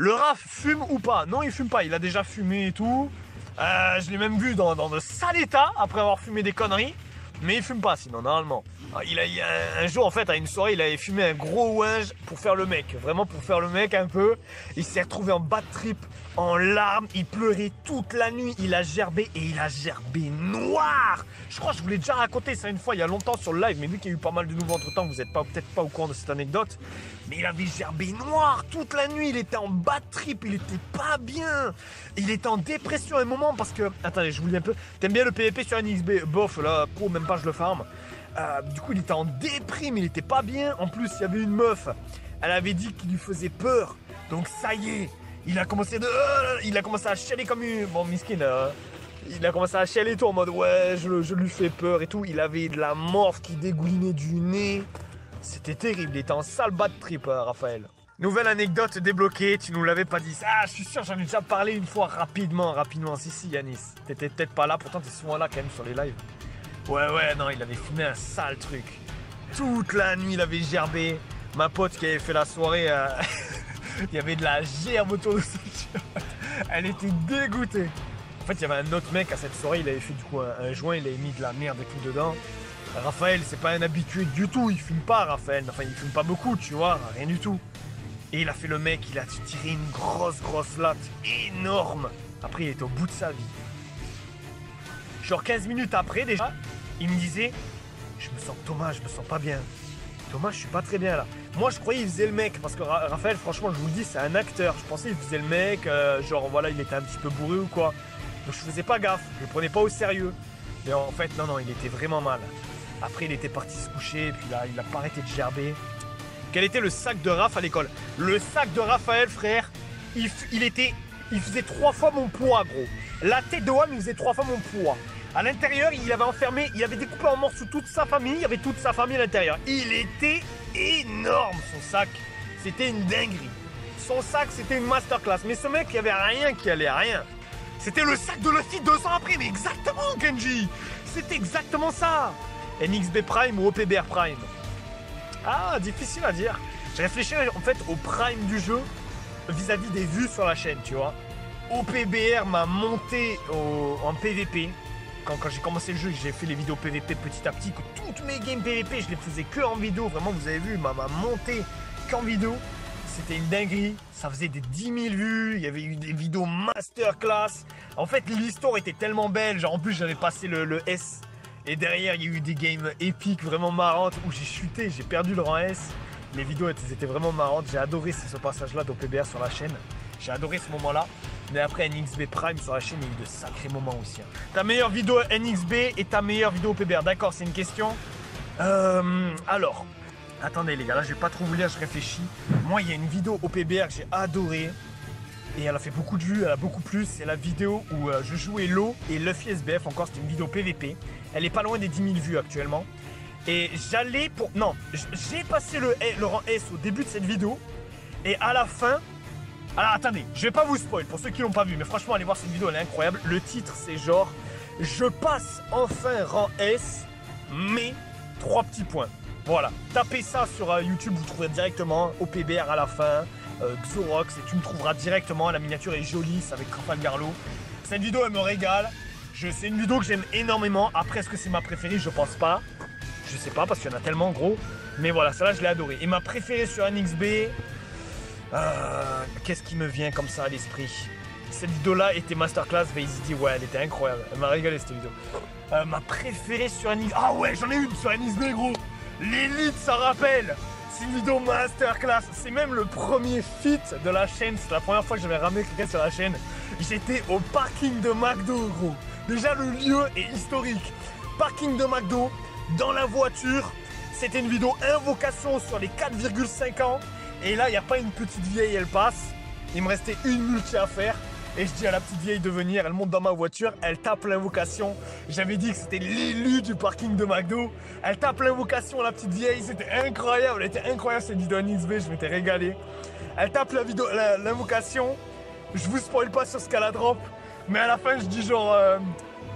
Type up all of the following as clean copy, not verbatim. Le Raph fume ou pas? Non, il fume pas, il a déjà fumé et tout. Je l'ai même vu dans de sale état après avoir fumé des conneries. Mais il fume pas sinon, normalement. Un jour, en fait, à une soirée, il avait fumé un gros ouinge pour faire le mec. Vraiment pour faire le mec un peu. Il s'est retrouvé en bad trip, en larmes. Il pleurait toute la nuit. Il a gerbé et il a gerbé noir. Je crois que je vous l'ai déjà raconté ça une fois, il y a longtemps sur le live. Mais vu qu'il y a eu pas mal de nouveaux entre-temps, vous n'êtes peut-être pas au courant de cette anecdote. Mais il avait gerbé noir toute la nuit. Il était en bad trip. Il était pas bien. Il était en dépression à un moment parce que... Attendez, je vous lis un peu. T'aimes bien le PVP sur NXB? Bof, là, pro, même pas, je le farm. Du coup, il était en déprime, il était pas bien. En plus, il y avait une meuf, elle avait dit qu'il lui faisait peur. Donc, ça y est, il a commencé à chialer comme une... Bon, miskin, il a commencé à chialer et tout en mode, ouais, je lui fais peur et tout. Il avait de la morve qui dégoulinait du nez. C'était terrible, il était en sale bad trip, Raphaël. Nouvelle anecdote débloquée, tu nous l'avais pas dit. Ah, je suis sûr, j'en ai déjà parlé une fois rapidement. Si, si, Yanis, t'étais peut-être pas là, pourtant t'es souvent là quand même sur les lives. Ouais, non, il avait fumé un sale truc. Toute la nuit, il avait gerbé. Ma pote qui avait fait la soirée, il y avait de la gerbe autour de sa tête. Elle était dégoûtée. En fait, il y avait un autre mec à cette soirée, il avait fait du coup un joint, il avait mis de la merde et tout dedans. Raphaël, c'est pas un habitué du tout, il fume pas, Raphaël. Enfin, il fume pas beaucoup, tu vois, rien du tout. Et il a fait le mec, il a tiré une grosse latte énorme. Après, il était au bout de sa vie. Genre 15 minutes après déjà, il me disait, je me sens pas bien. Thomas, je suis pas très bien là. Moi, je croyais qu'il faisait le mec, parce que Raphaël, franchement, je vous le dis, c'est un acteur. Je pensais qu'il faisait le mec, genre voilà, il était un petit peu bourré ou quoi. Donc je faisais pas gaffe, je le prenais pas au sérieux. Mais en fait, non, il était vraiment mal. Après, il était parti se coucher, et puis là, il a pas arrêté de gerber. Quel était le sac de Raph à l'école? Le sac de Raphaël, frère, il faisait 3 fois mon poids, gros. La tête de Wam, il faisait 3 fois mon poids. À l'intérieur, il avait enfermé, il avait découpé en morceaux toute sa famille, il y avait toute sa famille à l'intérieur. Il était énorme, son sac. C'était une dinguerie. Son sac, c'était une masterclass. Mais ce mec, il n'y avait rien qui allait à rien. C'était le sac de Luffy 200 après, mais exactement, Kenji. C'était exactement ça. NXB Prime ou OPBR Prime? Ah, difficile à dire. Je réfléchissais en fait au Prime du jeu vis-à-vis des vues sur la chaîne, tu vois. OPBR m'a monté en PVP. Quand j'ai commencé le jeu, j'ai fait les vidéos PVP petit à petit. Toutes mes games PVP, je les faisais que en vidéo. Vraiment, vous avez vu, m'a monté qu'en vidéo. C'était une dinguerie. Ça faisait des 10 000 vues. Il y avait eu des vidéos masterclass. En fait, l'histoire était tellement belle. Genre, en plus, j'avais passé le S. Et derrière, il y a eu des games épiques, vraiment marrantes, où j'ai chuté, j'ai perdu le rang S. Les vidéos, elles étaient vraiment marrantes. J'ai adoré ce passage-là d'OPBR sur la chaîne. J'ai adoré ce moment-là. Mais après NXB Prime sur la chaîne, il y a eu de sacrés moments aussi. Ta meilleure vidéo NXB et ta meilleure vidéo PBR, d'accord, c'est une question. Alors, attendez les gars, là je vais pas trop vous lire, je réfléchis. Moi, il y a une vidéo au PBR que j'ai adorée. Et elle a fait beaucoup de vues, elle a beaucoup plus. C'est la vidéo où je jouais Halo et Luffy SBF, encore c'était une vidéo PVP. Elle est pas loin des 10 000 vues actuellement. Et j'allais pour... Non, j'ai passé le rang S au début de cette vidéo. Et à la fin... Alors attendez, je vais pas vous spoil pour ceux qui l'ont pas vu, mais franchement allez voir cette vidéo, elle est incroyable. Le titre c'est genre je passe enfin rang S, mais 3 petits points. Voilà, tapez ça sur YouTube, vous trouverez directement OPBR à la fin, Xorox, et tu me trouveras directement. La miniature est jolie, c'est avec Garlo. Cette vidéo elle me régale, c'est une vidéo que j'aime énormément. Après, est-ce que c'est ma préférée? Je pense pas. Je sais pas parce qu'il y en a tellement gros, mais voilà, celle-là je l'ai adorée. Et ma préférée sur NXB... qu'est-ce qui me vient comme ça à l'esprit? Cette vidéo-là était masterclass, VSD, ouais, elle était incroyable. Elle m'a régalé cette vidéo. Ma préférée sur NXB... Ah ouais, j'en ai une sur NXB, gros. L'élite, ça rappelle. C'est une vidéo masterclass. C'est même le premier feat de la chaîne. C'est la première fois que j'avais ramené quelqu'un sur la chaîne. J'étais au parking de McDo, gros. Déjà, le lieu est historique. Parking de McDo, dans la voiture. C'était une vidéo invocation sur les 4,5 ans. Et là, il n'y a pas une petite vieille, elle passe. Il me restait une multi à faire. Et je dis à la petite vieille de venir, elle monte dans ma voiture, elle tape l'invocation. J'avais dit que c'était l'élu du parking de McDo. Elle tape l'invocation, la petite vieille, c'était incroyable. Elle était incroyable cette vidéo NXB, je m'étais régalé. Elle tape l'invocation. Je vous spoil pas sur ce qu'elle a drop. Mais à la fin, je dis genre...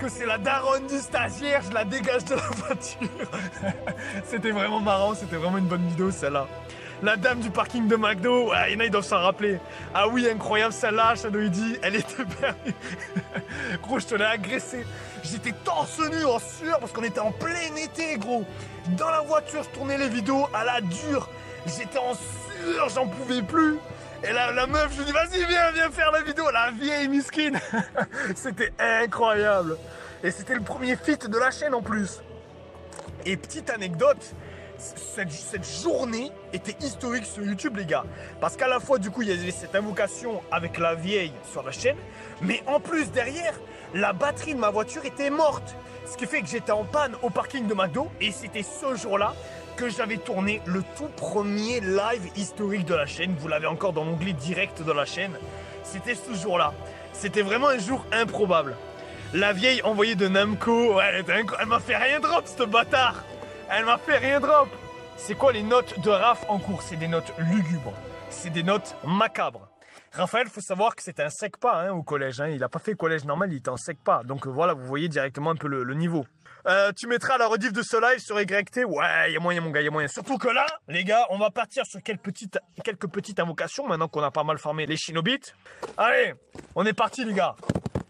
que c'est la daronne du stagiaire, je la dégage de la voiture. C'était vraiment marrant, c'était vraiment une bonne vidéo celle-là. La dame du parking de McDo, ah, il y en a, ils doivent s'en rappeler. Ah oui, incroyable, celle-là, ShadowID, elle était perdue. Gros, je te l'ai agressée. J'étais torse nu en sueur parce qu'on était en plein été, gros. Dans la voiture, je tournais les vidéos à la dure. J'étais en sueur, j'en pouvais plus. Et la meuf, je lui dis, vas-y, viens faire la vidéo. La vieille miskine. C'était incroyable. Et c'était le premier feat de la chaîne en plus. Et petite anecdote, cette journée était historique sur YouTube, les gars. Parce qu'à la fois, du coup, il y avait cette invocation avec la vieille sur la chaîne. Mais en plus, derrière, la batterie de ma voiture était morte. Ce qui fait que j'étais en panne au parking de McDo. Et c'était ce jour-là que j'avais tourné le tout premier live historique de la chaîne. Vous l'avez encore dans l'onglet direct de la chaîne. C'était ce jour-là. C'était vraiment un jour improbable. La vieille envoyée de Namco, elle m'a fait rien drop, ce bâtard. Elle m'a fait rien drop. C'est quoi les notes de Raph en cours? C'est des notes lugubres. C'est des notes macabres. Raphaël, faut savoir que c'était un secpa hein, au collège. Hein. Il n'a pas fait collège normal, il était en secpa. Donc voilà, vous voyez directement un peu le niveau. Tu mettras la rediff de ce live sur YT. Ouais, il y a moyen, mon gars, il y a moyen. Surtout que là, les gars, on va partir sur quelques petites invocations maintenant qu'on a pas mal farmé les Shinobits. Allez, on est parti, les gars.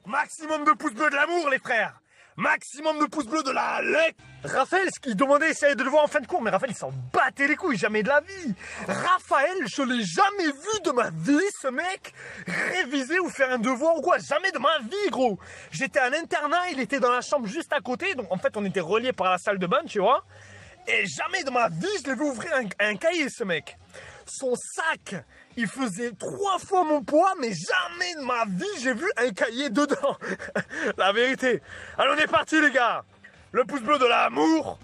Maximum de pouces bleus de l'amour, les frères. Maximum de pouces bleus de la lec. Raphaël, ce qu'il demandait, c'est de le voir en fin de cours. Mais Raphaël, il s'en battait les couilles, jamais de la vie. Raphaël, je l'ai jamais vu de ma vie, ce mec. Réviser ou faire un devoir ou quoi. Jamais de ma vie, gros. J'étais à l'internat, il était dans la chambre juste à côté. Donc, en fait, on était reliés par la salle de bain, tu vois. Et jamais de ma vie, je l'ai vu ouvrir un cahier, ce mec. Son sac, il faisait 3 fois mon poids, mais jamais de ma vie j'ai vu un cahier dedans. La vérité. Allez, on est parti, les gars. Le pouce bleu de l'amour.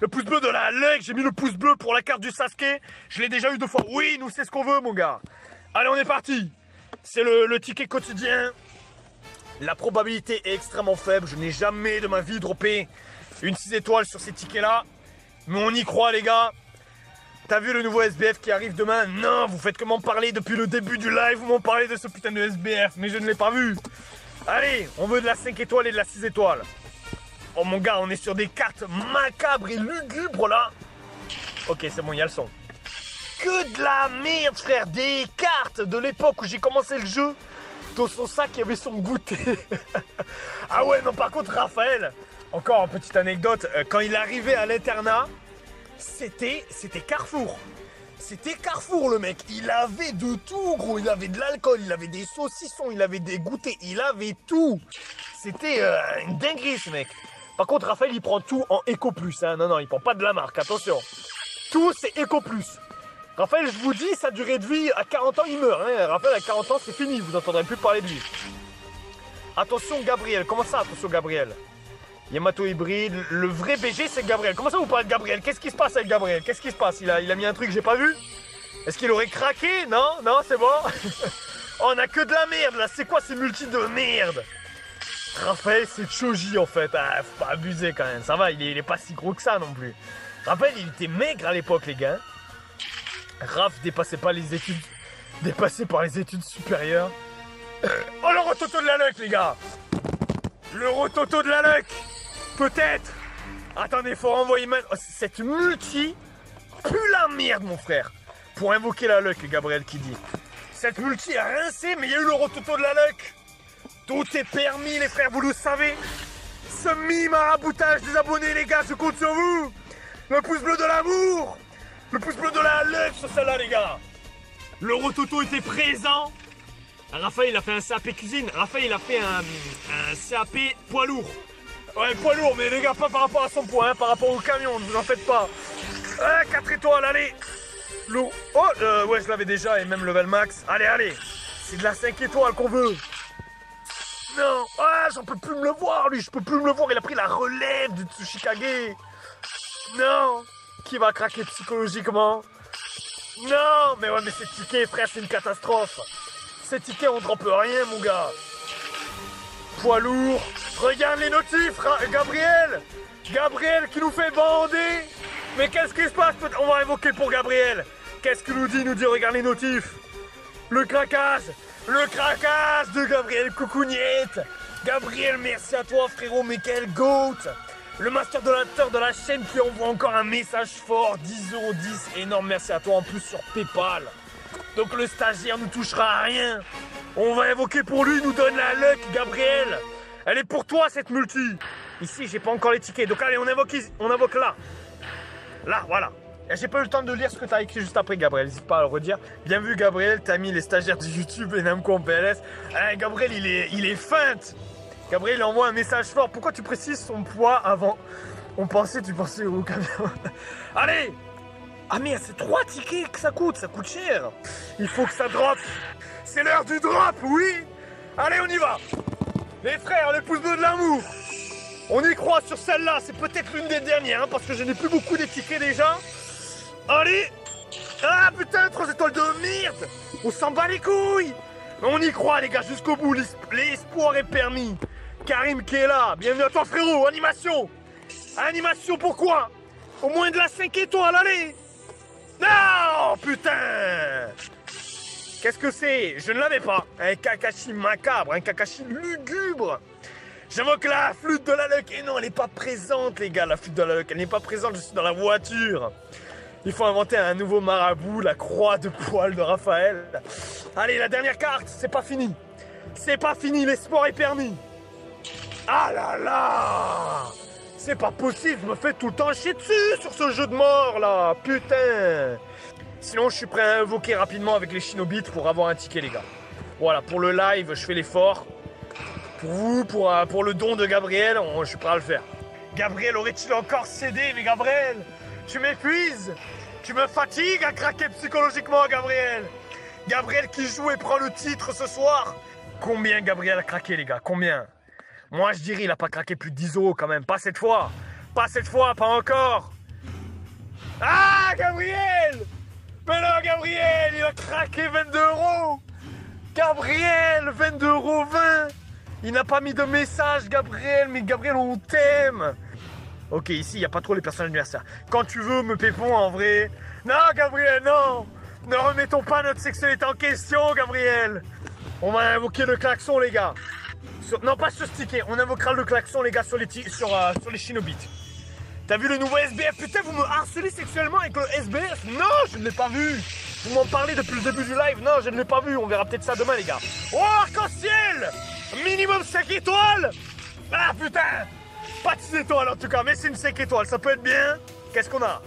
Le pouce bleu de la lec. J'ai mis le pouce bleu pour la carte du Sasuke. Je l'ai déjà eu 2 fois. Oui, nous, c'est ce qu'on veut, mon gars. Allez, on est parti. C'est le ticket quotidien. La probabilité est extrêmement faible. Je n'ai jamais de ma vie droppé une 6 étoiles sur ces tickets-là. Mais on y croit, les gars. T'as vu le nouveau SBF qui arrive demain? Non, vous faites que m'en parler depuis le début du live, vous m'en parlez de ce putain de SBF, mais je ne l'ai pas vu. Allez, on veut de la 5 étoiles et de la 6 étoiles. Oh mon gars, on est sur des cartes macabres et lugubres là. Ok, c'est bon, il y a le son. Que de la merde, frère, des cartes de l'époque où j'ai commencé le jeu. Dans son sac, il y avait son goûter. Ah ouais, non, par contre, Raphaël, encore une petite anecdote, quand il arrivait à l'internat, c'était Carrefour. C'était Carrefour, le mec. Il avait de tout, gros. Il avait de l'alcool, il avait des saucissons, il avait des goûters, il avait tout. C'était une dinguerie, ce mec. Par contre, Raphaël, il prend tout en Eco Plus. Hein. Non, non, il prend pas de la marque, attention. Tout, c'est Eco Plus. Raphaël, je vous dis, sa durée de vie, à 40 ans, il meurt. Hein. Raphaël, à 40 ans, c'est fini. Vous n'entendrez plus parler de lui. Attention, Gabriel. Comment ça, attention, Gabriel? Yamato hybride, le vrai BG c'est Gabriel. Comment ça vous parlez de Gabriel? Qu'est-ce qui se passe avec Gabriel? Qu'est-ce qui se passe? Il a mis un truc que j'ai pas vu? Est-ce qu'il aurait craqué? Non, non, c'est bon. Oh, on a que de la merde là, c'est quoi ces multi de merde? Raphaël, c'est Choji en fait. Ah, faut pas abuser quand même, ça va, il est pas si gros que ça non plus. Raphaël, il était maigre à l'époque, les gars. Raph dépassé par les études supérieures. Oh, le rototo de la lec, les gars. Le rototo de la lec. Peut-être. Attendez, faut renvoyer maintenant. Cette multi pue la merde, mon frère. Pour invoquer la luck, Gabriel qui dit. Cette multi a rincé, mais il y a eu le rototo de la luck. Tout est permis, les frères, vous le savez. Ce mime maraboutage des abonnés, les gars, je compte sur vous. Le pouce bleu de l'amour. Le pouce bleu de la luck sur celle-là, les gars. Le rototo était présent. Raphaël, il a fait un CAP cuisine. Raphaël, il a fait un CAP poids lourd. Ouais, poids lourd, mais les gars, pas par rapport à son poids, hein, par rapport au camion, ne vous en faites pas. 4 étoiles, allez. L'eau. Oh, ouais, je l'avais déjà, et même level max. Allez, allez. C'est de la 5 étoiles qu'on veut. Non. Ah, j'en peux plus me le voir, lui. Je peux plus me le voir. Il a pris la relève du Tsuchikage. Non. Qui va craquer psychologiquement? Non. Mais ouais, mais ces tickets, frère, c'est une catastrophe. Ces tickets, on drop rien, mon gars. Poids lourd. Regarde les notifs, Gabriel. Gabriel qui nous fait bander. Mais qu'est-ce qui se passe? On va invoquer pour Gabriel. Qu'est-ce qu'il nous dit? Il nous dit, regarde les notifs. Le craquage. Le craquage de Gabriel Coucougnette. Gabriel, merci à toi, frérot. Mais quel goat. Le master donateur de la chaîne qui envoie encore un message fort, 10,10€, énorme merci à toi en plus sur Paypal. Donc le stagiaire ne touchera à rien. On va évoquer pour lui, il nous donne la luck, Gabriel. Elle est pour toi cette multi. Ici, j'ai pas encore les tickets, donc allez, on invoque là. Là, voilà. J'ai pas eu le temps de lire ce que t'as écrit juste après, Gabriel, n'hésite pas à le redire. Bien vu, Gabriel, t'as mis les stagiaires de YouTube et Namco en PLS. Allez, Gabriel, il est feinte. Gabriel envoie un message fort. Pourquoi tu précises son poids avant? Tu pensais au camion. Allez. Ah merde, c'est 3 tickets que ça coûte cher. Il faut que ça drop. C'est l'heure du drop, oui. Allez, on y va. Les frères, les pouces bleus de l'amour. On y croit sur celle-là, c'est peut-être l'une des dernières, hein, parce que je n'ai plus beaucoup des tickets déjà. Allez. Ah putain, 3 étoiles de merde. On s'en bat les couilles. On y croit les gars, jusqu'au bout, l'espoir est permis. Karim qui est là, bienvenue à toi frérot, animation. Animation pourquoi? Au moins de la 5 étoiles, allez. Non, putain. Qu'est-ce que c'est? Je ne l'avais pas. Un Kakashi macabre, un Kakashi lugubre. J'invoque la flûte de la luck. Et non, elle n'est pas présente les gars, la flûte de la luck, elle n'est pas présente, je suis dans la voiture. Il faut inventer un nouveau marabout, la croix de poil de Raphaël. Allez, la dernière carte, c'est pas fini. C'est pas fini, l'espoir est permis. Ah là là! C'est pas possible, je me fais tout le temps chier dessus sur ce jeu de mort là, putain! Sinon, je suis prêt à invoquer rapidement avec les Shinobits pour avoir un ticket, les gars. Voilà, pour le live, je fais l'effort. Pour vous, pour le don de Gabriel, je suis prêt à le faire. Gabriel aurait-il encore cédé, mais Gabriel? Tu m'épuises, tu me fatigues à craquer psychologiquement, Gabriel. Gabriel qui joue et prend le titre ce soir. Combien Gabriel a craqué, les gars? Combien? Moi, je dirais, il n'a pas craqué plus de 10€ quand même. Pas cette fois. Pas cette fois, pas encore. Ah, Gabriel! Mais non, Gabriel, il a craqué 22€. Gabriel, 22,20€. Il n'a pas mis de message, Gabriel. Mais Gabriel, on t'aime. Ok, ici, il n'y a pas trop les personnages anniversaires. Quand tu veux, me pépons en vrai. Non, Gabriel, non. Ne remettons pas notre sexualité en question, Gabriel. On va invoquer le klaxon, les gars. Non, pas sur ce ticket. On invoquera le klaxon, les gars, sur les Shinobits. T'as vu le nouveau SBF? Putain, vous me harcelez sexuellement avec le SBF? Non, je ne l'ai pas vu. Vous m'en parlez depuis le début du live. Non, je ne l'ai pas vu. On verra peut-être ça demain, les gars. Oh, arc-en-ciel! Minimum 5 étoiles. Ah, putain. Pas de 6 étoiles en tout cas, mais c'est une 5 étoiles, ça peut être bien. Qu'est-ce qu'on a?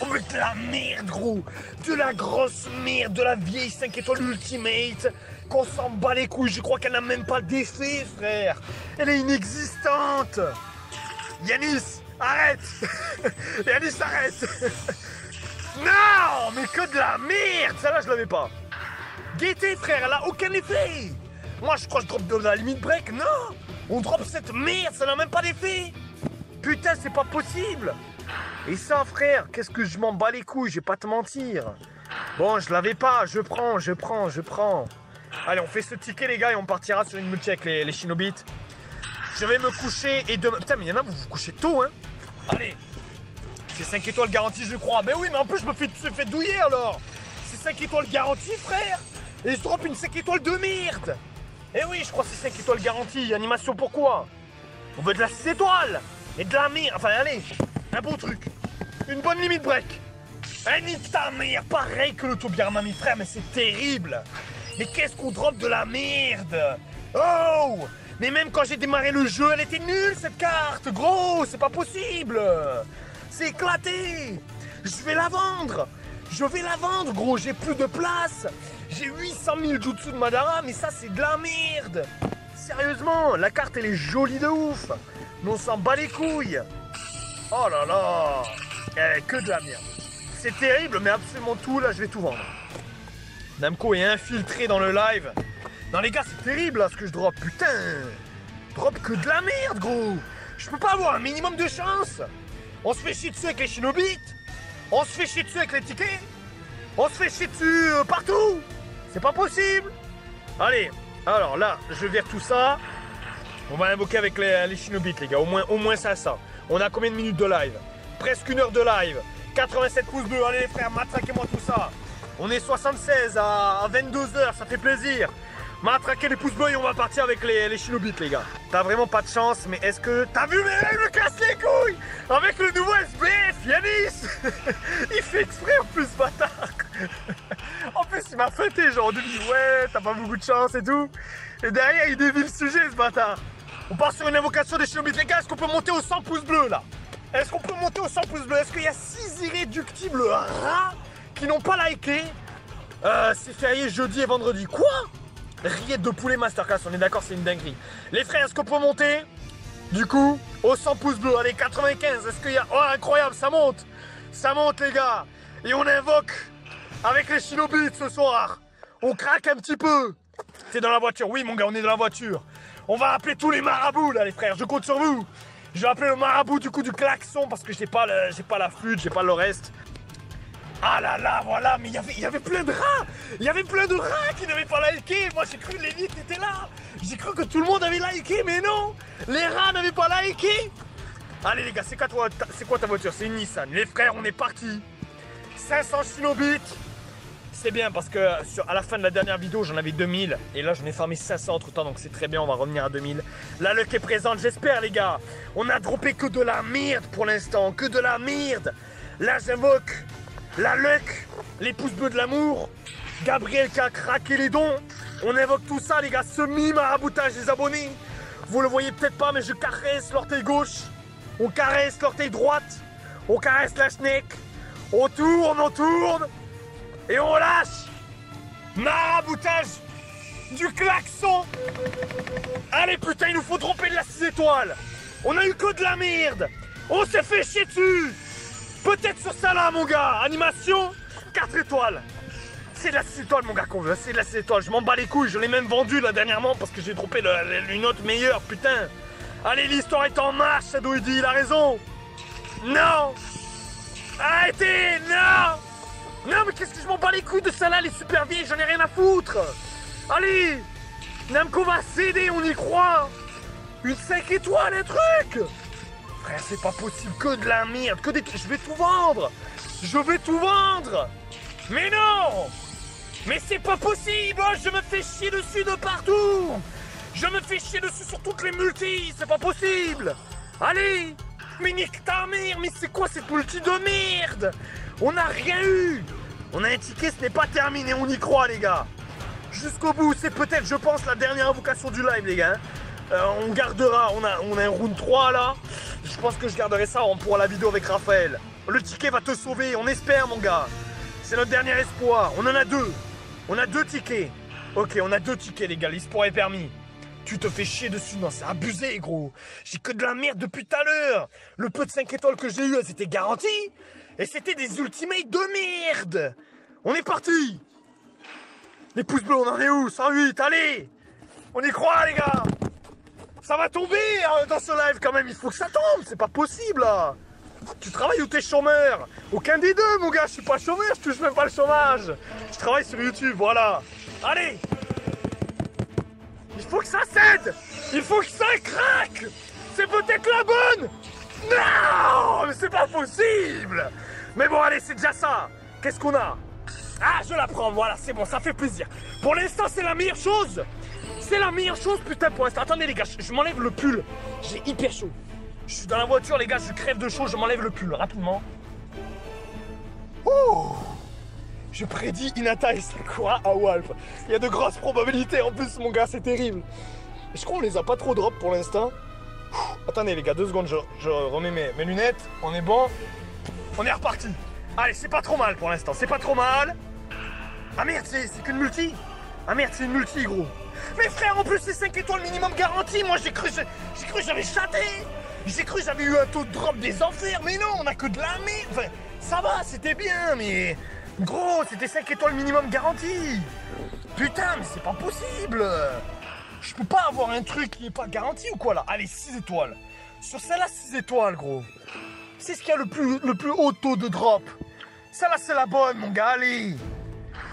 Oh mais de la merde gros, de la grosse merde, de la vieille 5 étoiles ultimate, qu'on s'en bat les couilles, je crois qu'elle n'a même pas d'effet frère. Elle est inexistante. Yanis, arrête. Yanis, arrête. Non, mais que de la merde, celle-là je l'avais pas. Gaieté frère, elle a aucun effet. Moi je crois que je drop de la limite break, non. On drop cette merde, ça n'a même pas d'effet. Putain, c'est pas possible. Et ça, frère, qu'est-ce que je m'en bats les couilles, je vais pas te mentir. Bon, je l'avais pas, je prends. Allez, on fait ce ticket, les gars, et on partira sur une multi avec les Shinobits. Je vais me coucher et demain... Putain, mais il y en a, vous vous couchez tôt, hein. Allez, c'est 5 étoiles garanties, je crois. Mais oui, mais en plus, je me fais douiller, alors. C'est 5 étoiles garanties, frère. Et je drop une 5 étoiles de merde. Eh oui, je crois que c'est 5 étoiles garanties. Animation pourquoi? On veut de la 6 étoiles et de la merde. Enfin, allez, un bon truc. Une bonne limite break. Eh, nique ta mère. Pareil que le Tobirama, mes frères, mais c'est terrible. Mais qu'est-ce qu'on drop de la merde? Oh! Mais même quand j'ai démarré le jeu, elle était nulle cette carte. Gros, c'est pas possible. C'est éclaté. Je vais la vendre. Je vais la vendre, gros. J'ai plus de place. J'ai 800 000 jutsu de Madara, mais ça c'est de la merde. Sérieusement, la carte elle est jolie de ouf. Mais on s'en bat les couilles. Oh là là. Eh, que de la merde. C'est terrible, mais absolument tout, là je vais tout vendre. Namco est infiltré dans le live. Non les gars, c'est terrible là ce que je drop, putain. Drop que de la merde, gros. Je peux pas avoir un minimum de chance. On se fait chier dessus avec les Shinobits. On se fait chier dessus avec les tickets. On se fait chier dessus partout. C'est pas possible. Allez, alors là, je vire tout ça. On va invoquer avec les Shinobits, les gars. Au moins ça. On a combien de minutes de live? Presque une heure de live. 87 pouces bleus. Allez, les frères, matraquez-moi tout ça. On est 76 à 22h. Ça fait plaisir. Matraquez les pouces bleus et on va partir avec les Shinobits, les gars. T'as vraiment pas de chance, mais est-ce que... T'as vu, mais il me casse les couilles avec le nouveau SBF, Yanis. Il fait exprès en plus, bâtard. En plus, il m'a fêté, genre en 2000, ouais, t'as pas beaucoup de chance et tout. Et derrière, il dévie le sujet, ce bâtard. On part sur une invocation des Shinobits. Les gars, est-ce qu'on peut monter au 100 pouces bleus, là? Est-ce qu'on peut monter au 100 pouces bleus? Est-ce qu'il y a 6 irréductibles rats qui n'ont pas liké? C'est férié jeudi et vendredi. Quoi? Rillette de poulet masterclass, on est d'accord, c'est une dinguerie. Les frères, est-ce qu'on peut monter, du coup, au 100 pouces bleus? Allez, 95, est-ce qu'il y a... Oh, incroyable, ça monte, les gars. Et on invoque avec les Shinobits ce soir. On craque un petit peu. T'es dans la voiture? Oui, mon gars, on est dans la voiture. On va appeler tous les marabouts, là, les frères, je compte sur vous. Je vais appeler le marabout, du coup, du klaxon, parce que j'ai pas la flûte, j'ai pas le reste. Ah là là, voilà, mais il y avait plein de rats. Il y avait plein de rats qui n'avaient pas liké. Moi, j'ai cru que l'élite était là. J'ai cru que tout le monde avait liké, mais non. Les rats n'avaient pas liké. Allez, les gars, c'est quoi ta voiture? C'est une Nissan. Les frères, on est parti. 500 Shinobits. C'est bien, parce que à la fin de la dernière vidéo, j'en avais 2000. Et là, j'en ai farmé 500 entre-temps, donc c'est très bien, on va revenir à 2000. La luck est présente, j'espère, les gars. On a droppé que de la merde pour l'instant, que de la merde. Là, j'invoque... La luck, les pouces bleus de l'amour, Gabriel qui a craqué les dons. On invoque tout ça, les gars, semi-maraboutage des abonnés. Vous le voyez peut-être pas, mais je caresse l'orteil gauche. On caresse l'orteil droite. On caresse la schneck. On tourne et on lâche. Maraboutage du klaxon. Allez, putain, il nous faut dropper de la 6 étoiles. On a eu que de la merde. On s'est fait chier dessus. Peut-être sur ça là, mon gars. Animation, 4 étoiles. C'est de la 6 étoiles, mon gars, qu'on veut. C'est de la 6 étoiles. Je m'en bats les couilles. Je l'ai même vendu là dernièrement parce que j'ai droppé une autre meilleure, putain. Allez, l'histoire est en marche, ShadowID, il a raison. Non. Arrêtez, non. Non, mais qu'est-ce que je m'en bats les couilles de ça là, les super vieilles, j'en ai rien à foutre. Allez, Namco va céder, on y croit. Une 5 étoiles, un truc. Frère, c'est pas possible, que de la merde, que des... Je vais tout vendre. Je vais tout vendre. Mais non. Mais c'est pas possible. Je me fais chier dessus de partout. Je me fais chier dessus sur toutes les multis. C'est pas possible. Allez. Mais nique ta mère. Mais c'est quoi cette multi de merde? On n'a rien eu. On a un ticket, ce n'est pas terminé. On y croit, les gars. Jusqu'au bout. C'est peut-être, je pense, la dernière invocation du live, les gars. On gardera, on a un round 3 là. Je pense que je garderai ça pour la vidéo avec Raphaël. Le ticket va te sauver, on espère, mon gars. C'est notre dernier espoir, on en a deux. On a deux tickets. Ok, on a deux tickets, les gars, l'espoir est permis. Tu te fais chier dessus, non, c'est abusé, gros. J'ai que de la merde depuis tout à l'heure. Le peu de 5 étoiles que j'ai eu, c'était garanti. Et c'était des ultimates de merde. On est parti. Les pouces bleus, on en est où? 108, allez. On y croit, les gars. Ça va tomber dans ce live quand même, il faut que ça tombe, c'est pas possible là. Tu travailles ou t'es chômeur? Aucun des deux, mon gars, je suis pas chômeur, je touche même pas le chômage. Je travaille sur YouTube, voilà. Allez. Il faut que ça cède. Il faut que ça craque. C'est peut-être la bonne. Non, mais c'est pas possible. Mais bon, allez, c'est déjà ça. Qu'est-ce qu'on a? Ah, je la prends, voilà, c'est bon, ça fait plaisir. Pour l'instant, c'est la meilleure chose. C'est la meilleure chose, putain, pour l'instant. Attendez, les gars, je m'enlève le pull. J'ai hyper chaud. Je suis dans la voiture, les gars, je crève de chaud. Je m'enlève le pull rapidement. Ouh. Je prédis Hinata et Sakura à Walp. Il y a de grosses probabilités en plus, mon gars, c'est terrible. Je crois qu'on les a pas trop drop pour l'instant. Attendez, les gars, 2 secondes, je remets mes lunettes. On est bon. On est reparti. Allez, c'est pas trop mal pour l'instant. C'est pas trop mal. Ah merde, c'est qu'une multi. Ah merde, c'est une multi, gros. Mais frère, en plus c'est 5 étoiles minimum garantie. Moi j'ai cru j'avais chaté. J'ai cru j'avais eu un taux de drop des enfers. Mais non, on a que de la merde. Enfin, ça va, c'était bien, mais... Gros, c'était 5 étoiles minimum garantie. Putain, mais c'est pas possible. Je peux pas avoir un truc qui est pas garanti ou quoi là? Allez, 6 étoiles. Sur celle-là, 6 étoiles, gros. C'est ce qui a le plus haut taux de drop. Celle-là, c'est la bonne, mon gars, allez.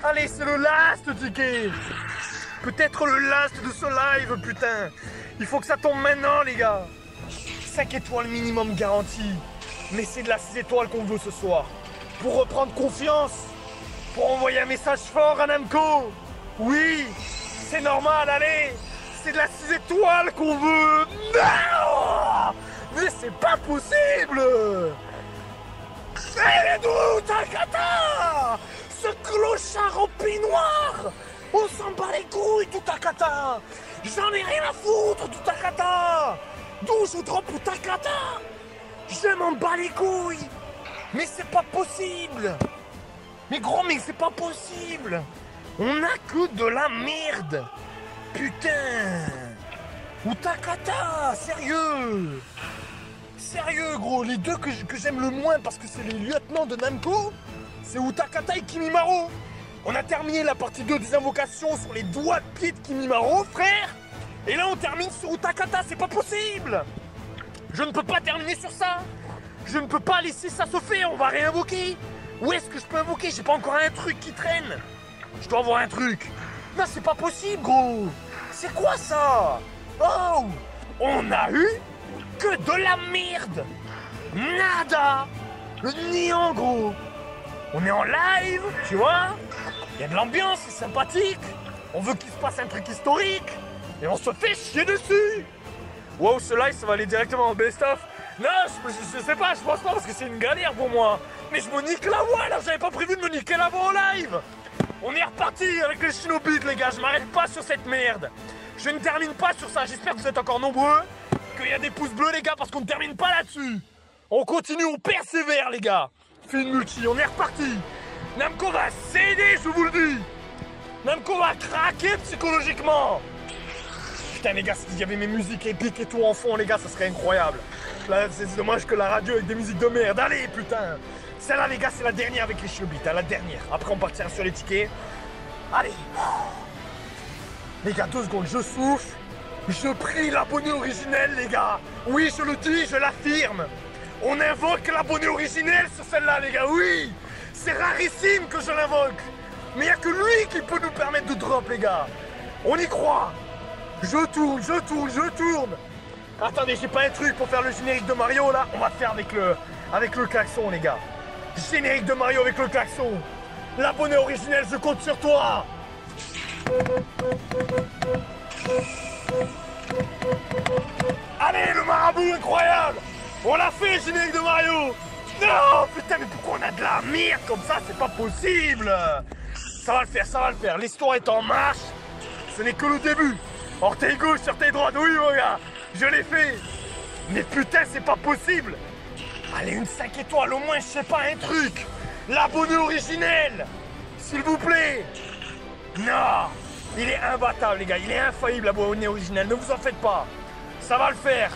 Allez, c'est le last ticket. Peut-être le last de ce live, putain. Il faut que ça tombe maintenant, les gars. 5 étoiles minimum garantie. Mais c'est de la 6 étoiles qu'on veut ce soir. Pour reprendre confiance. Pour envoyer un message fort à Namco. Oui, c'est normal, allez. c'est de la 6 étoiles qu'on veut. Non, mais c'est pas possible. Elle est d'où, Utakata? Ce clochard au peignoir! On s'en bat les couilles, Utakata! J'en ai rien à foutre, Utakata! D'où je drop Utakata? Je m'en bats les couilles! Mais c'est pas possible! Mais gros, mais c'est pas possible! On a que de la merde! Putain! Utakata! Sérieux! Sérieux, gros, les deux que j'aime le moins parce que c'est les lieutenants de Namco, c'est Utakata et Kimimaro. On a terminé la partie 2 des invocations sur les doigts de pied de Kimimaro, frère. Et là, on termine sur Utakata, c'est pas possible. Je ne peux pas terminer sur ça. Je ne peux pas laisser ça se faire, on va réinvoquer. Où est-ce que je peux invoquer? J'ai pas encore un truc qui traîne. Je dois avoir un truc. Non, c'est pas possible, gros. C'est quoi ça? Oh, on a eu que de la merde! Nada! Le néant, gros! On est en live, tu vois? Il y a de l'ambiance, c'est sympathique! On veut qu'il se passe un truc historique! Et on se fait chier dessus! Wow, ce live, ça va aller directement en best-of! Non, je sais pas, je pense pas parce que c'est une galère pour moi! Mais je me nique la voix, là! J'avais pas prévu de me niquer la voix en live! On est reparti avec les Shinobits, les gars! Je m'arrête pas sur cette merde! Je ne termine pas sur ça! J'espère que vous êtes encore nombreux! Il y a des pouces bleus les gars parce qu'on ne termine pas là-dessus. On continue, on persévère les gars. Film multi, on est reparti. Namco va céder, je vous le dis. Namco va craquer psychologiquement. Putain les gars, s'il y avait mes musiques épiques et tout en fond les gars, ça serait incroyable. Là c'est dommage que la radio avec des musiques de merde. Allez putain. Celle-là les gars, c'est la dernière avec les Shinobits, hein, la dernière. Après on partira sur les tickets. Allez. Les gars, 2 secondes, je souffle. Je prie l'abonné originel, les gars. Oui, je le dis, je l'affirme. On invoque l'abonné originel sur celle-là, les gars. Oui, c'est rarissime que je l'invoque. Mais il n'y a que lui qui peut nous permettre de drop, les gars. On y croit. Je tourne, je tourne, je tourne. Attendez, j'ai pas un truc pour faire le générique de Mario, là. On va faire avec le klaxon, les gars. Générique de Mario avec le klaxon. L'abonné originel, je compte sur toi. Allez, le marabout incroyable! On l'a fait, générique de Mario! Non, putain, mais pourquoi on a de la merde comme ça? C'est pas possible! Ça va le faire, ça va le faire. L'histoire est en marche. Ce n'est que le début. Orteil gauche, orteil droite. Oui, mon gars, je l'ai fait. Mais putain, c'est pas possible! Allez, une 5 étoiles, au moins, je sais pas, un truc. L'abonné originel! S'il vous plaît! Non! Il est imbattable, les gars. Il est infaillible, l'abonné originel. Ne vous en faites pas. Ça va le faire.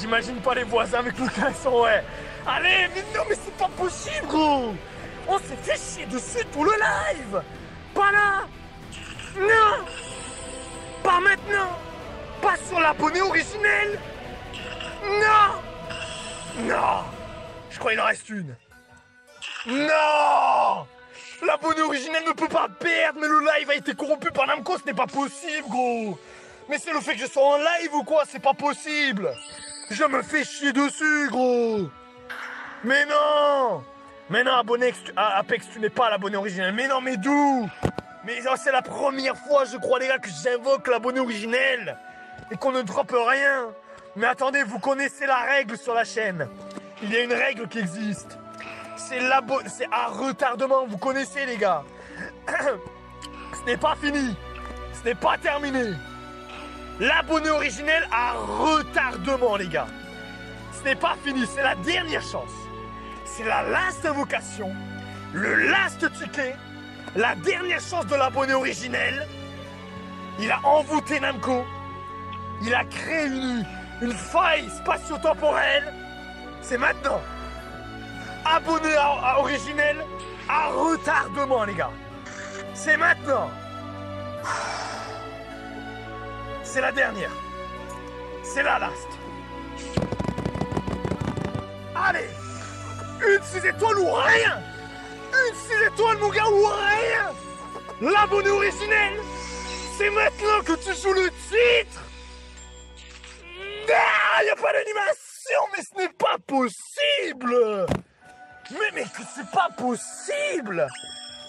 J'imagine pas les voisins avec le casson, ouais. Allez, mais non, mais c'est pas possible, gros. On s'est fait chier dessus tout le live. Pas là. Non. Pas maintenant. Pas sur l'abonné originel. Non. Non. Je crois qu'il en reste une. Non. L'abonné originel ne peut pas perdre, mais le live a été corrompu par Namco, ce n'est pas possible, gros. Mais c'est le fait que je sois en live ou quoi, c'est pas possible. Je me fais chier dessus, gros. Mais non. Mais non, abonné Apex, tu n'es pas l'abonné originel. Mais non, mais d'où? Mais c'est la première fois, je crois, les gars, que j'invoque l'abonné originel et qu'on ne droppe rien. Mais attendez, vous connaissez la règle sur la chaîne. Il y a une règle qui existe. C'est à retardement, vous connaissez les gars. Ce n'est pas fini. Ce n'est pas terminé. L'abonné originel à retardement les gars. Ce n'est pas fini, c'est la dernière chance. C'est la last invocation, le last ticket, la dernière chance de l'abonné originel. Il a envoûté Namco. Il a créé une faille spatio-temporelle. C'est maintenant. Abonné à originel à retardement les gars. C'est maintenant. C'est la dernière. C'est la last. Allez. Une 6 étoiles ou rien. Une 6 étoiles mon gars ou rien. L'abonné originel. C'est maintenant que tu joues le titre. Ah, y a pas d'animation. Mais ce n'est pas possible. Mais c'est pas possible.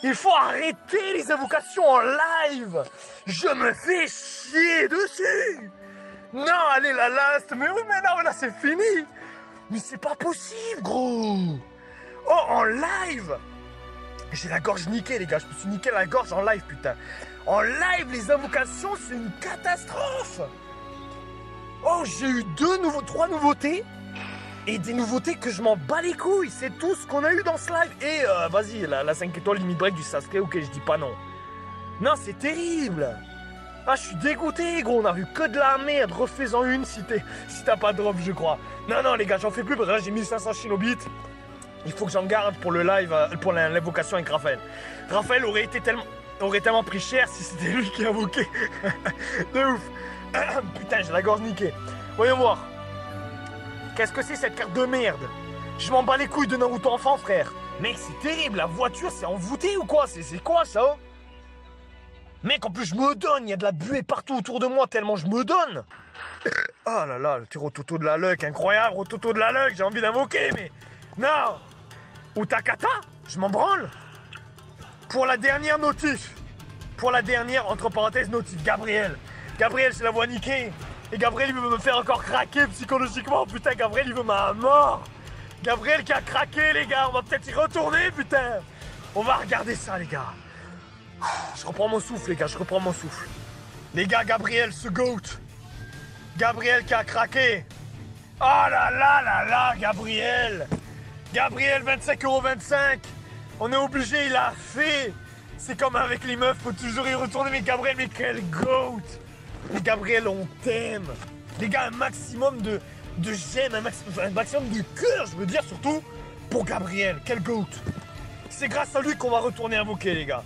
Il faut arrêter les invocations en live. Je me fais chier dessus. Non, allez, la last. Mais oui, mais non, là, c'est fini. Mais c'est pas possible, gros. Oh, en live. J'ai la gorge niquée, les gars. Je me suis niqué la gorge en live, putain. En live, les invocations, c'est une catastrophe. Oh, j'ai eu trois nouveautés. Et des nouveautés que je m'en bats les couilles. C'est tout ce qu'on a eu dans ce live. Et vas-y, la 5 étoiles limit break du Sasuke. Ok, je dis pas non. Non, c'est terrible. Ah, je suis dégoûté, gros. On a vu que de la merde. Refais-en une si t'as pas de drop, je crois. Non, non, les gars, j'en fais plus parce que là, j'ai 1500 Shinobits. Il faut que j'en garde pour le live, pour l'invocation avec Raphaël. Raphaël aurait tellement pris cher si c'était lui qui invoquait. De ouf. Putain, j'ai la gorge niquée. Voyons voir. Qu'est-ce que c'est cette carte de merde? Je m'en bats les couilles de Naruto enfant, frère. Mec, c'est terrible. La voiture, c'est envoûté ou quoi? C'est quoi ça? Mec, en plus, je me donne. Il y a de la buée partout autour de moi tellement je me donne. Oh là là, le tir au toto de la luck. Incroyable, au toto de la luck. J'ai envie d'invoquer, mais... Non! Utakata, je m'en branle. Pour la dernière notif. Pour la dernière, entre parenthèses, notif. Gabriel. Gabriel, je la vois niquer. Et Gabriel, il veut me faire encore craquer psychologiquement. Putain, Gabriel, il veut ma mort. Gabriel qui a craqué, les gars. On va peut-être y retourner, putain. On va regarder ça, les gars. Je reprends mon souffle, les gars. Je reprends mon souffle. Les gars, Gabriel, ce goat. Gabriel qui a craqué. Oh là là là là, Gabriel. Gabriel, 25,25 €. On est obligé, il a fait. C'est comme avec les meufs, faut toujours y retourner. Mais Gabriel, mais quel goat. Mais Gabriel, on t'aime. Les gars, un maximum de j'aime, un maximum de cœur, je veux dire, surtout pour Gabriel. Quel goat. C'est grâce à lui qu'on va retourner invoquer, les gars.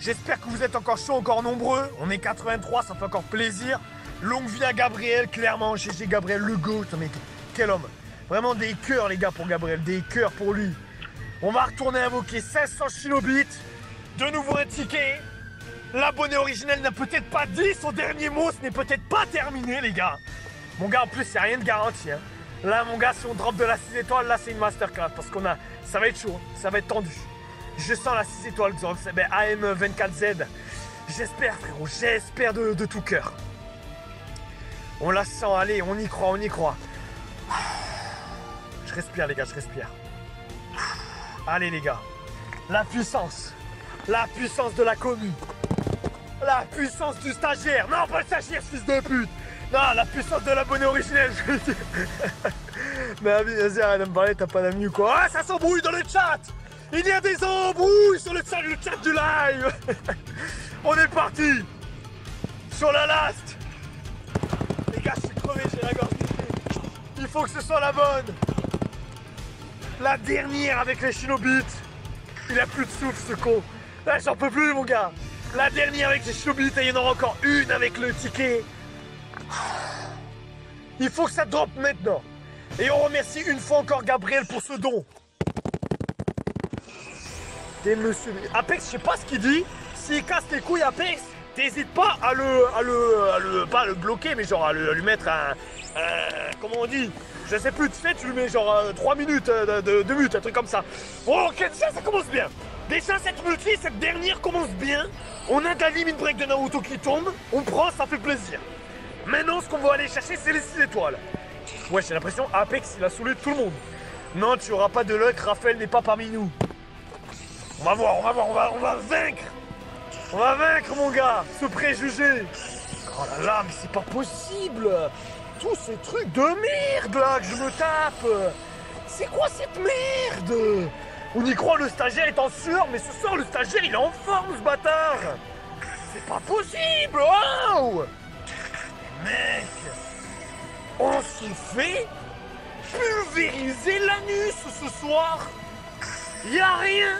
J'espère que vous êtes encore chauds, encore nombreux. On est 83, ça fait encore plaisir. Longue vie à Gabriel, clairement. GG Gabriel, le goat. Mais quel homme. Vraiment des cœurs, les gars, pour Gabriel. Des cœurs pour lui. On va retourner invoquer 500 Shinobits. De nouveau un ticket. L'abonné originel n'a peut-être pas dit son dernier mot, ce n'est peut-être pas terminé, les gars. Mon gars, en plus, c'est rien de garanti. Hein. Là, mon gars, si on drop de la 6 étoiles, là, c'est une masterclass parce qu'on a. Ça va être chaud, ça va être tendu. Je sens la 6 étoiles, ben, AM24Z. J'espère, frérot, j'espère de tout cœur. On la sent, allez, on y croit, on y croit. Je respire, les gars, je respire. Allez, les gars, la puissance. La puissance de la commune. La puissance du stagiaire. Non, pas le stagiaire, fils de pute. Non, la puissance de l'abonné originel, je veux dire. Mais ami, vas-y, arrête de me parler, t'as pas d'ami ou quoi. Ah, ça s'embrouille dans le chat. Il y a des embrouilles sur le chat du live. On est parti. Sur la last. Les gars, je suis crevé, j'ai la gorge. Il faut que ce soit la bonne. La dernière avec les Shinobits. Il a plus de souffle, ce con. Là, j'en peux plus, mon gars. La dernière avec les Shinobits, et il y en aura encore une avec le ticket. Il faut que ça drop maintenant. Et on remercie une fois encore Gabriel pour ce don. T'es monsieur... Apex, je sais pas ce qu'il dit. S'il casse les couilles, Apex, t'hésites pas à pas à le bloquer, mais genre à lui mettre un... comment on dit? Je sais plus, tu lui mets genre 3 minutes de mute, un truc comme ça. Oh, Kenji, ça commence bien. Déjà, cette dernière commence bien. On a de la limit break de Naruto qui tombe. On prend, ça fait plaisir. Maintenant, ce qu'on va aller chercher, c'est les 6 étoiles. Ouais, j'ai l'impression, Apex, il a saoulé tout le monde. Non, tu auras pas de luck, Raphaël n'est pas parmi nous. On va voir, on va vaincre. On va vaincre, mon gars, ce préjugé. Oh là là, mais c'est pas possible. Tous ces trucs de merde, là, que je me tape. C'est quoi cette merde? On y croit, le stagiaire est en sueur, mais ce soir, le stagiaire, il est en forme, ce bâtard! C'est pas possible! Waouh! Mec! On s'est fait pulvériser l'anus ce soir! Y'a rien!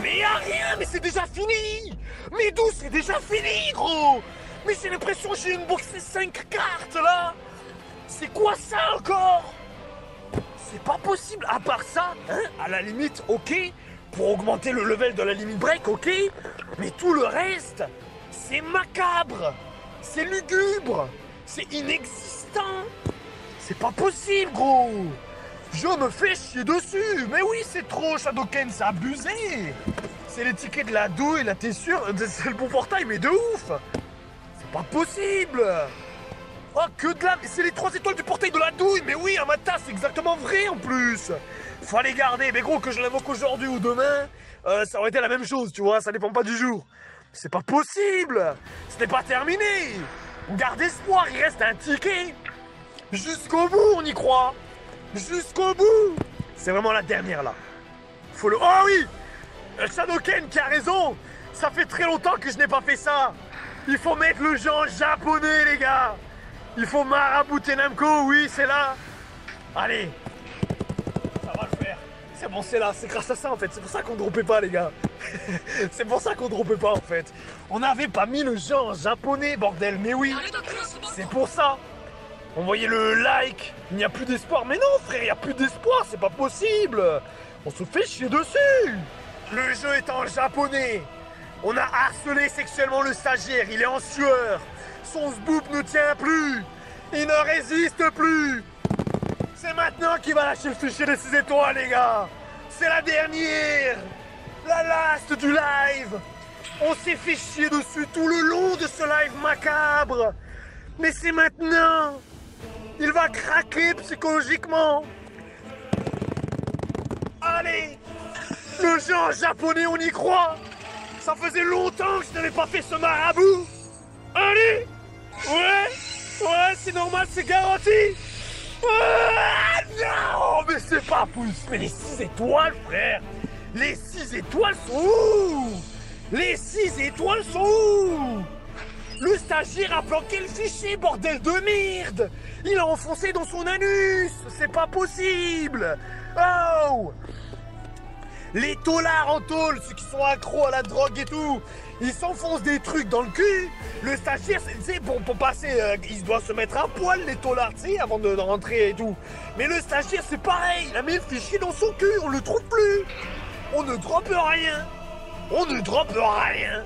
Mais y'a rien! Mais c'est déjà fini! Mais d'où c'est déjà fini, gros! Mais j'ai l'impression que j'ai unboxé 5 cartes, là! C'est quoi ça, encore? C'est pas possible, à part ça, hein, à la limite, ok, pour augmenter le level de la limit break, ok, mais tout le reste, c'est macabre, c'est lugubre, c'est inexistant, c'est pas possible, gros. Je me fais chier dessus. Mais oui, c'est trop, Shotoken, c'est abusé. C'est les tickets de la douille, là, t'es sûr? C'est le bon portail, mais de ouf. C'est pas possible. Oh, que de la... C'est les 3 étoiles du portail de la douille. Mais oui, Amata, c'est exactement vrai, en plus. Faut les garder. Mais gros, que je l'invoque aujourd'hui ou demain, ça aurait été la même chose, tu vois. Ça dépend pas du jour. C'est pas possible. Ce n'est pas terminé. On garde espoir, il reste un ticket. Jusqu'au bout, on y croit. Jusqu'au bout. C'est vraiment la dernière, là. Faut le... Oh, oui, Shotoken qui a raison. Ça fait très longtemps que je n'ai pas fait ça. Il faut mettre le jeu en japonais, les gars. Il faut marabouter Namco, oui, c'est là. Allez, ça va le faire. C'est bon, c'est là, c'est grâce à ça en fait. C'est pour ça qu'on dropait pas, les gars. C'est pour ça qu'on dropait pas en fait. On n'avait pas mis le jeu en japonais, bordel, mais oui. C'est pour ça. On voyait le like, il n'y a plus d'espoir. Mais non, frère, il n'y a plus d'espoir, c'est pas possible. On se fait chier dessus. Le jeu est en japonais. On a harcelé sexuellement le stagiaire, il est en sueur. Son sboob ne tient plus. Il ne résiste plus. C'est maintenant qu'il va lâcher le fichier de 6 étoiles, les gars. C'est la dernière. La last du live. On s'est fait chier dessus tout le long de ce live macabre. Mais c'est maintenant. Il va craquer psychologiquement. Allez. Le jeu en japonais, on y croit. Ça faisait longtemps que je n'avais pas fait ce marabout. Allez. Ouais, ouais, c'est normal, c'est garanti. Ah, non, mais c'est pas possible. Mais les 6 étoiles, frère. Les 6 étoiles sont où? Les 6 étoiles sont où? Le stagiaire a planqué le fichier, bordel de merde. Il a enfoncé dans son anus. C'est pas possible. Oh. Les taulards en tôle, ceux qui sont accros à la drogue et tout, ils s'enfoncent des trucs dans le cul. Le stagiaire, c'est pour passer, il doit se mettre à poil, les taulards, tu sais, avant de rentrer et tout. Mais le stagiaire, c'est pareil, il a mis le fichier dans son cul, on le trouve plus. On ne droppe rien. On ne droppe rien.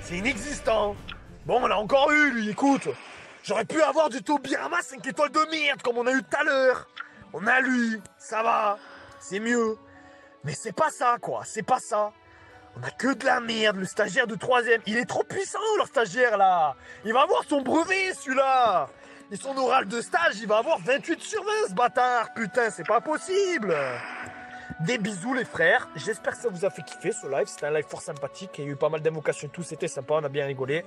C'est inexistant. Bon, on l'a encore eu, lui, écoute. J'aurais pu avoir du Tobirama 5 étoiles de merde, comme on a eu tout à l'heure. On a lui, ça va, c'est mieux. Mais c'est pas ça, quoi, c'est pas ça. On a que de la merde, le stagiaire de 3ème. Il est trop puissant, leur stagiaire, là. Il va avoir son brevet, celui-là. Et son oral de stage, il va avoir 28 sur 20, ce bâtard. Putain, c'est pas possible. Des bisous, les frères. J'espère que ça vous a fait kiffer, ce live. C'était un live fort sympathique. Il y a eu pas mal d'invocations et tout. C'était sympa, on a bien rigolé.